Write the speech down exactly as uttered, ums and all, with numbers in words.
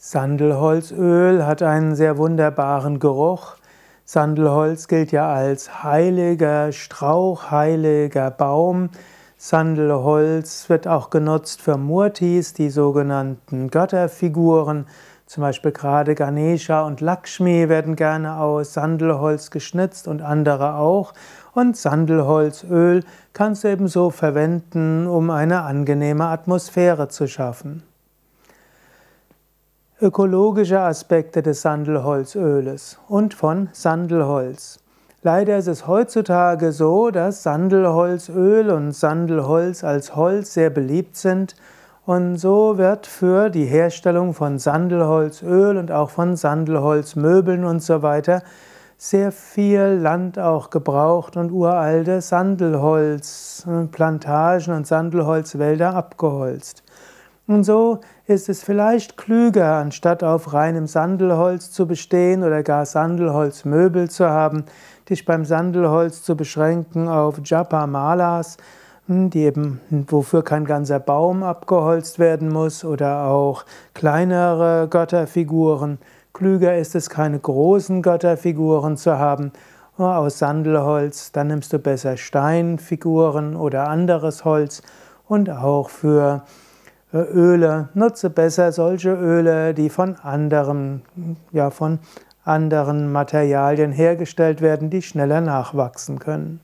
Sandelholzöl hat einen sehr wunderbaren Geruch. Sandelholz gilt ja als heiliger Strauch, heiliger Baum. Sandelholz wird auch genutzt für Murtis, die sogenannten Götterfiguren. Zum Beispiel gerade Ganesha und Lakshmi werden gerne aus Sandelholz geschnitzt und andere auch. Und Sandelholzöl kannst du ebenso verwenden, um eine angenehme Atmosphäre zu schaffen. Ökologische Aspekte des Sandelholzöles und von Sandelholz. Leider ist es heutzutage so, dass Sandelholzöl und Sandelholz als Holz sehr beliebt sind, und so wird für die Herstellung von Sandelholzöl und auch von Sandelholzmöbeln und so weiter sehr viel Land auch gebraucht und uralte Sandelholzplantagen und Sandelholzwälder abgeholzt. Und so ist es vielleicht klüger, anstatt auf reinem Sandelholz zu bestehen oder gar Sandelholzmöbel zu haben, dich beim Sandelholz zu beschränken auf Japa Malas, die eben, wofür kein ganzer Baum abgeholzt werden muss, oder auch kleinere Götterfiguren. Klüger ist es, keine großen Götterfiguren zu haben. Aus Sandelholz, dann nimmst du besser Steinfiguren oder anderes Holz, und auch für Öle, nutze besser solche Öle, die von anderen, ja, von anderen Materialien hergestellt werden, die schneller nachwachsen können.